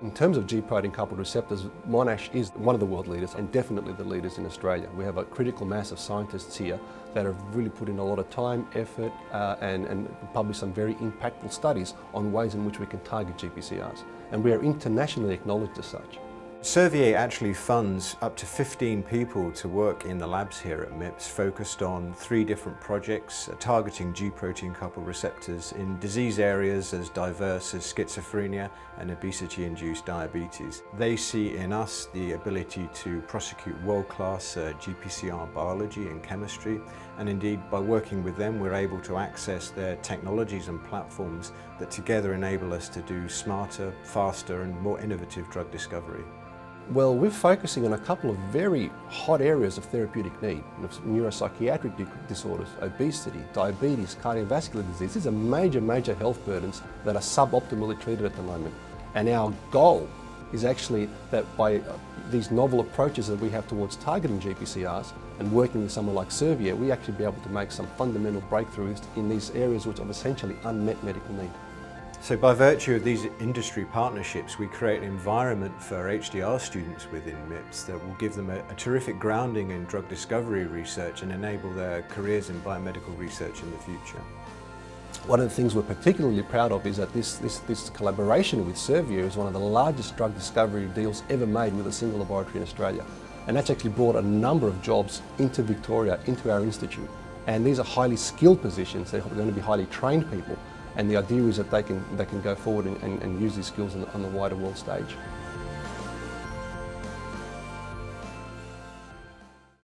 In terms of G protein-coupled receptors, Monash is one of the world leaders and definitely the leaders in Australia. We have a critical mass of scientists here that have really put in a lot of time, effort and published some very impactful studies on ways in which we can target GPCRs. And we are internationally acknowledged as such. Servier actually funds up to 15 people to work in the labs here at MIPS, focused on 3 different projects targeting G protein-coupled receptors in disease areas as diverse as schizophrenia and obesity-induced diabetes. They see in us the ability to prosecute world-class GPCR biology and chemistry, and indeed by working with them we're able to access their technologies and platforms that together enable us to do smarter, faster and more innovative drug discovery. Well, we're focusing on a couple of very hot areas of therapeutic need: neuropsychiatric disorders, obesity, diabetes, cardiovascular disease. These are major, major health burdens that are suboptimally treated at the moment. And our goal is actually that by these novel approaches that we have towards targeting GPCRs and working with someone like Servier, we actually be able to make some fundamental breakthroughs in these areas which are essentially unmet medical need. So by virtue of these industry partnerships, we create an environment for HDR students within MIPS that will give them a terrific grounding in drug discovery research and enable their careers in biomedical research in the future. One of the things we're particularly proud of is that this collaboration with Servier is one of the largest drug discovery deals ever made with a single laboratory in Australia. And that's actually brought a number of jobs into Victoria, into our institute. And these are highly skilled positions. They're going to be highly trained people. And the idea is that they can go forward and use these skills on the wider world stage.